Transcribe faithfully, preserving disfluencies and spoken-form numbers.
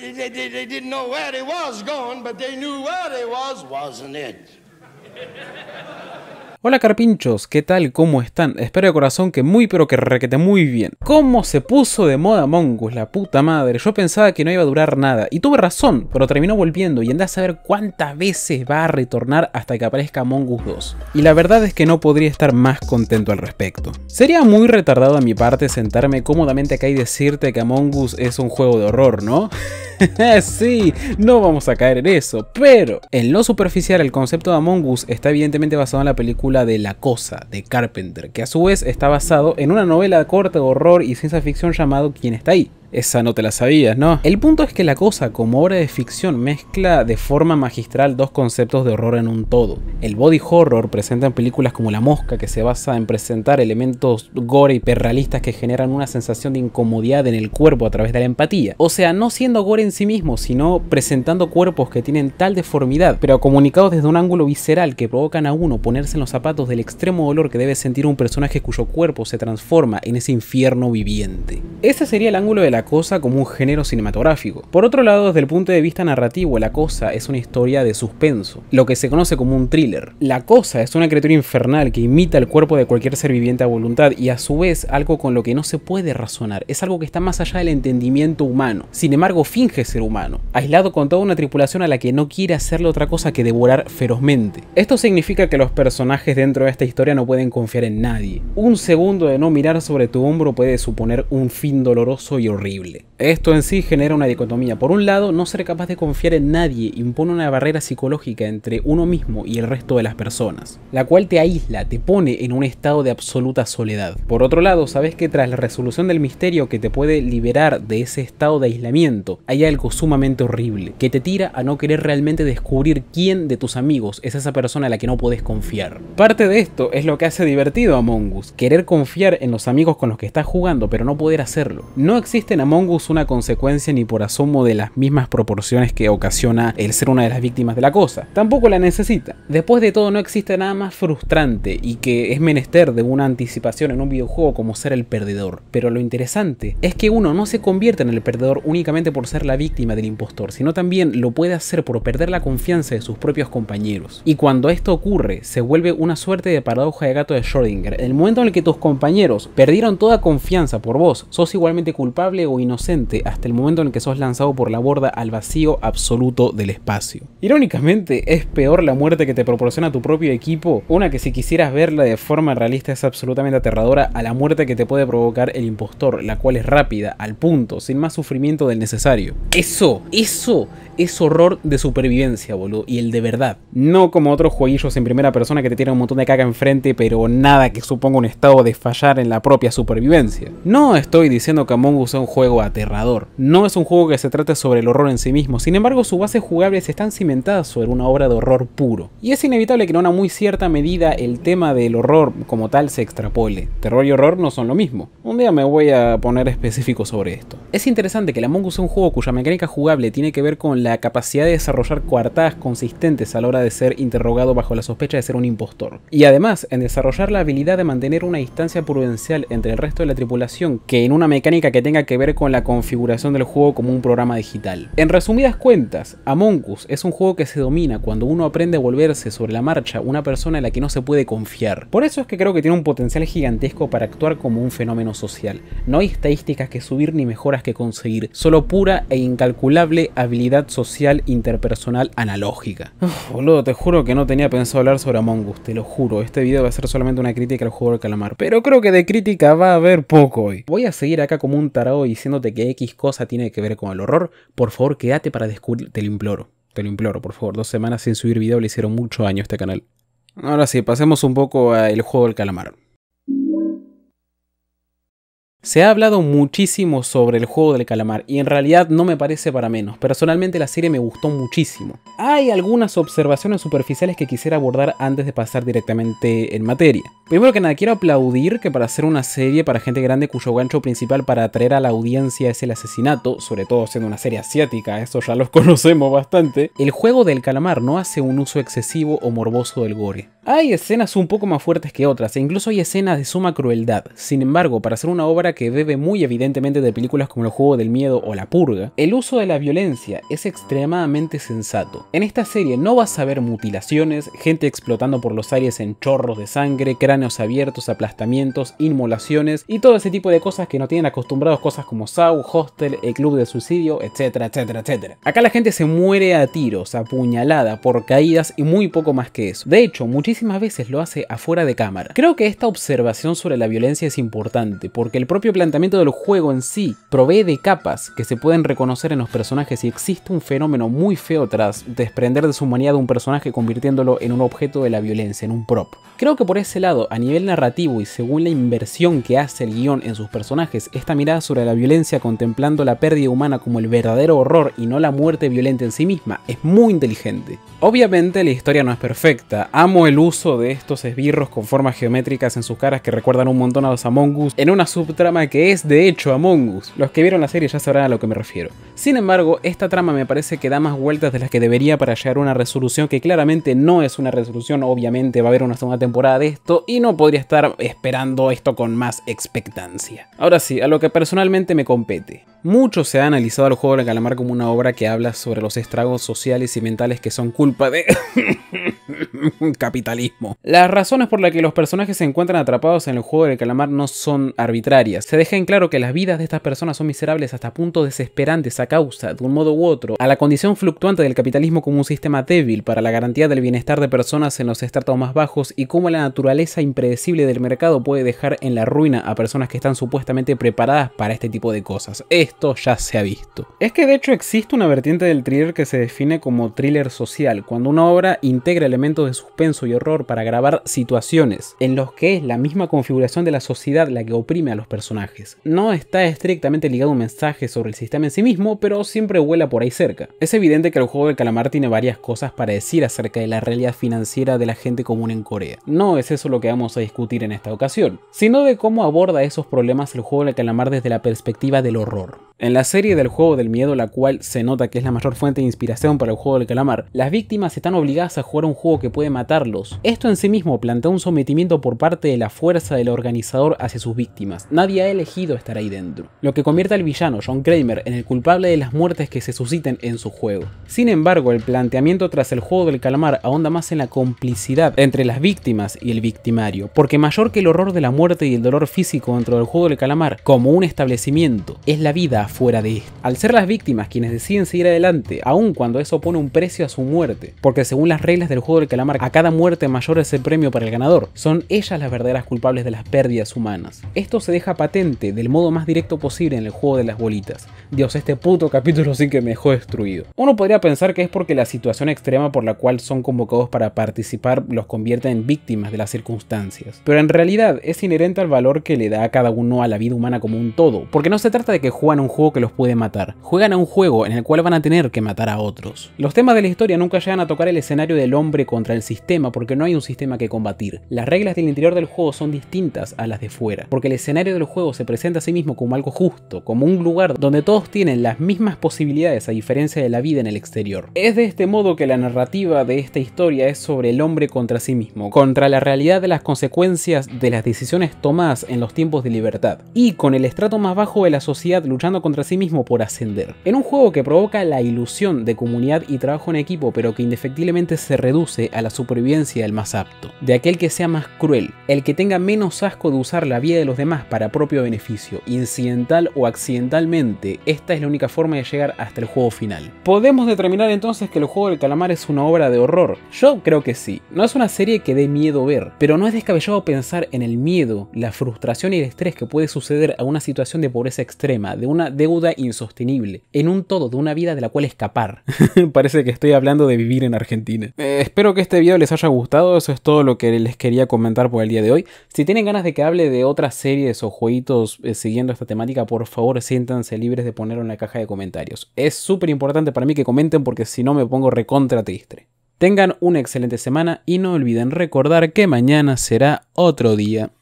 they, they, they didn't know where they was going, but they knew where they was, wasn't it. Hola carpinchos, ¿qué tal? ¿Cómo están? Espero de corazón que muy pero que requete muy bien. ¿Cómo se puso de moda Among Us? La puta madre, yo pensaba que no iba a durar nada. Y tuve razón, pero terminó volviendo y andá a saber cuántas veces va a retornar hasta que aparezca Among Us dos. Y la verdad es que no podría estar más contento al respecto. Sería muy retardado a mi parte sentarme cómodamente acá y decirte que Among Us es un juego de horror, ¿no? Sí, no vamos a caer en eso, pero en lo superficial el concepto de Among Us está evidentemente basado en la película de La Cosa, de Carpenter, que a su vez está basado en una novela corta de horror y ciencia ficción llamado ¿Quién está ahí? Esa no te la sabías, ¿no? El punto es que La Cosa, como obra de ficción, mezcla de forma magistral dos conceptos de horror en un todo. El body horror presenta en películas como La Mosca, que se basa en presentar elementos gore hiperrealistas que generan una sensación de incomodidad en el cuerpo a través de la empatía. O sea, no siendo gore en sí mismo, sino presentando cuerpos que tienen tal deformidad, pero comunicados desde un ángulo visceral que provocan a uno ponerse en los zapatos del extremo dolor que debe sentir un personaje cuyo cuerpo se transforma en ese infierno viviente. Ese sería el ángulo de la La Cosa como un género cinematográfico. Por otro lado, desde el punto de vista narrativo, La Cosa es una historia de suspenso, lo que se conoce como un thriller. La Cosa es una criatura infernal que imita el cuerpo de cualquier ser viviente a voluntad y a su vez algo con lo que no se puede razonar, es algo que está más allá del entendimiento humano. Sin embargo, finge ser humano, aislado con toda una tripulación a la que no quiere hacerle otra cosa que devorar ferozmente. Esto significa que los personajes dentro de esta historia no pueden confiar en nadie. Un segundo de no mirar sobre tu hombro puede suponer un fin doloroso y horrible. Esto en sí genera una dicotomía. Por un lado, no ser capaz de confiar en nadie impone una barrera psicológica entre uno mismo y el resto de las personas, la cual te aísla, te pone en un estado de absoluta soledad. Por otro lado, sabes que tras la resolución del misterio que te puede liberar de ese estado de aislamiento, hay algo sumamente horrible, que te tira a no querer realmente descubrir quién de tus amigos es esa persona a la que no puedes confiar. Parte de esto es lo que hace divertido a Among Us, querer confiar en los amigos con los que estás jugando, pero no poder hacerlo. No existen en Among Us una consecuencia ni por asomo de las mismas proporciones que ocasiona el ser una de las víctimas de La Cosa. Tampoco la necesita. Después de todo, no existe nada más frustrante y que es menester de una anticipación en un videojuego como ser el perdedor. Pero lo interesante es que uno no se convierte en el perdedor únicamente por ser la víctima del impostor, sino también lo puede hacer por perder la confianza de sus propios compañeros. Y cuando esto ocurre, se vuelve una suerte de paradoja de gato de Schrödinger. En el momento en el que tus compañeros perdieron toda confianza por vos, sos igualmente culpable o inocente hasta el momento en el que sos lanzado por la borda al vacío absoluto del espacio. Irónicamente, es peor la muerte que te proporciona tu propio equipo, una que si quisieras verla de forma realista es absolutamente aterradora, a la muerte que te puede provocar el impostor, la cual es rápida, al punto, sin más sufrimiento del necesario. Eso, eso es horror de supervivencia, boludo, y el de verdad. No como otros jueguillos en primera persona que te tiran un montón de caca enfrente, pero nada que suponga un estado de fallar en la propia supervivencia. No estoy diciendo que Among Us sea un juego juego aterrador. No es un juego que se trate sobre el horror en sí mismo, sin embargo sus bases jugables están cimentadas sobre una obra de horror puro. Y es inevitable que en una muy cierta medida el tema del horror como tal se extrapole. Terror y horror no son lo mismo. Un día me voy a poner específico sobre esto. Es interesante que el Among Us es un juego cuya mecánica jugable tiene que ver con la capacidad de desarrollar coartadas consistentes a la hora de ser interrogado bajo la sospecha de ser un impostor. Y además en desarrollar la habilidad de mantener una distancia prudencial entre el resto de la tripulación que en una mecánica que tenga que ver con la configuración del juego como un programa digital. En resumidas cuentas, Among Us es un juego que se domina cuando uno aprende a volverse sobre la marcha una persona en la que no se puede confiar. Por eso es que creo que tiene un potencial gigantesco para actuar como un fenómeno social. No hay estadísticas que subir ni mejoras que conseguir, solo pura e incalculable habilidad social interpersonal analógica. Uf, boludo, te juro que no tenía pensado hablar sobre Among Us, te lo juro. Este video va a ser solamente una crítica al juego del calamar, pero creo que de crítica va a haber poco hoy. Voy a seguir acá como un tarado y diciéndote que X cosa tiene que ver con el horror. Por favor, quédate para descubrir. Te lo imploro, te lo imploro, por favor. Dos semanas sin subir video le hicieron mucho daño a este canal. Ahora sí, pasemos un poco al juego del calamar. Se ha hablado muchísimo sobre el juego del calamar y en realidad no me parece para menos. Personalmente la serie me gustó muchísimo. Hay algunas observaciones superficiales que quisiera abordar antes de pasar directamente en materia. Primero que nada, quiero aplaudir que para hacer una serie para gente grande cuyo gancho principal para atraer a la audiencia es el asesinato, sobre todo siendo una serie asiática, eso ya los conocemos bastante, el juego del calamar no hace un uso excesivo o morboso del gore. Hay escenas un poco más fuertes que otras, e incluso hay escenas de suma crueldad. Sin embargo, para hacer una obra que bebe muy evidentemente de películas como El Juego del Miedo o La Purga, el uso de la violencia es extremadamente sensato. En esta serie no vas a ver mutilaciones, gente explotando por los aires en chorros de sangre, cráneos abiertos, aplastamientos, inmolaciones y todo ese tipo de cosas que no tienen acostumbrados cosas como Saw, Hostel, el club de suicidio, etcétera, etcétera, etcétera. Acá la gente se muere a tiros, a puñalada, por caídas y muy poco más que eso. De hecho, muchísimas Muchísimas veces lo hace afuera de cámara. Creo que esta observación sobre la violencia es importante, porque el propio planteamiento del juego en sí provee de capas que se pueden reconocer en los personajes y existe un fenómeno muy feo tras desprender de su humanidad de un personaje convirtiéndolo en un objeto de la violencia, en un prop. Creo que por ese lado, a nivel narrativo y según la inversión que hace el guión en sus personajes, esta mirada sobre la violencia contemplando la pérdida humana como el verdadero horror y no la muerte violenta en sí misma, es muy inteligente. Obviamente la historia no es perfecta, amo el uso uso de estos esbirros con formas geométricas en sus caras que recuerdan un montón a los Among Us en una subtrama que es de hecho Among Us. Los que vieron la serie ya sabrán a lo que me refiero. Sin embargo, esta trama me parece que da más vueltas de las que debería para llegar a una resolución que claramente no es una resolución. Obviamente va a haber una segunda temporada de esto y no podría estar esperando esto con más expectancia. Ahora sí, a lo que personalmente me compete. Mucho se ha analizado el Juego del Calamar como una obra que habla sobre los estragos sociales y mentales que son culpa de... capitalismo. Las razones por las que los personajes se encuentran atrapados en el Juego del Calamar no son arbitrarias. Se deja en claro que las vidas de estas personas son miserables hasta puntos desesperantes a causa, de un modo u otro, a la condición fluctuante del capitalismo como un sistema débil para la garantía del bienestar de personas en los estratos más bajos y cómo la naturaleza impredecible del mercado puede dejar en la ruina a personas que están supuestamente preparadas para este tipo de cosas. Esto ya se ha visto. Es que de hecho existe una vertiente del thriller que se define como thriller social, cuando una obra integra elementos de suspenso y horror para grabar situaciones en los que es la misma configuración de la sociedad la que oprime a los personajes. No está estrictamente ligado a un mensaje sobre el sistema en sí mismo, pero siempre vuela por ahí cerca. Es evidente que el Juego del Calamar tiene varias cosas para decir acerca de la realidad financiera de la gente común en Corea. No es eso lo que vamos a discutir en esta ocasión, sino de cómo aborda esos problemas el Juego del Calamar desde la perspectiva del horror. En la serie del Juego del Miedo, la cual se nota que es la mayor fuente de inspiración para el Juego del Calamar, las víctimas están obligadas a jugar un juego que puede matarlos. Esto en sí mismo plantea un sometimiento por parte de la fuerza del organizador hacia sus víctimas. Nadie ha elegido estar ahí dentro, lo que convierte al villano John Kramer en el culpable de las muertes que se susciten en su juego. Sin embargo, el planteamiento tras el Juego del Calamar ahonda más en la complicidad entre las víctimas y el victimario, porque mayor que el horror de la muerte y el dolor físico dentro del Juego del Calamar, como un establecimiento, es la vida fuera de esto. Al ser las víctimas quienes deciden seguir adelante, aun cuando eso pone un precio a su muerte, porque según las reglas del Juego del Calamar, a cada muerte mayor es el premio para el ganador, son ellas las verdaderas culpables de las pérdidas humanas. Esto se deja patente del modo más directo posible en el Juego de las Bolitas. Dios, este puto capítulo sí que me dejó destruido. Uno podría pensar que es porque la situación extrema por la cual son convocados para participar los convierte en víctimas de las circunstancias, pero en realidad es inherente al valor que le da a cada uno a la vida humana como un todo, porque no se trata de que juegan un juego que los puede matar. Juegan a un juego en el cual van a tener que matar a otros. Los temas de la historia nunca llegan a tocar el escenario del hombre contra el sistema porque no hay un sistema que combatir. Las reglas del interior del juego son distintas a las de fuera, porque el escenario del juego se presenta a sí mismo como algo justo, como un lugar donde todos tienen las mismas posibilidades a diferencia de la vida en el exterior. Es de este modo que la narrativa de esta historia es sobre el hombre contra sí mismo, contra la realidad de las consecuencias de las decisiones tomadas en los tiempos de libertad, y con el estrato más bajo de la sociedad luchando contra contra sí mismo por ascender. En un juego que provoca la ilusión de comunidad y trabajo en equipo, pero que indefectiblemente se reduce a la supervivencia del más apto, de aquel que sea más cruel, el que tenga menos asco de usar la vida de los demás para propio beneficio, incidental o accidentalmente. Esta es la única forma de llegar hasta el juego final. ¿Podemos determinar entonces que el Juego del Calamar es una obra de horror? Yo creo que sí. No es una serie que dé miedo ver, pero no es descabellado pensar en el miedo, la frustración y el estrés que puede suceder a una situación de pobreza extrema, de una deuda insostenible, en un todo de una vida de la cual escapar. Parece que estoy hablando de vivir en Argentina. Eh, espero que este video les haya gustado, eso es todo lo que les quería comentar por el día de hoy. Si tienen ganas de que hable de otras series o jueguitos eh, siguiendo esta temática, por favor siéntanse libres de ponerlo en la caja de comentarios. Es súper importante para mí que comenten porque si no me pongo recontra triste. Tengan una excelente semana y no olviden recordar que mañana será otro día.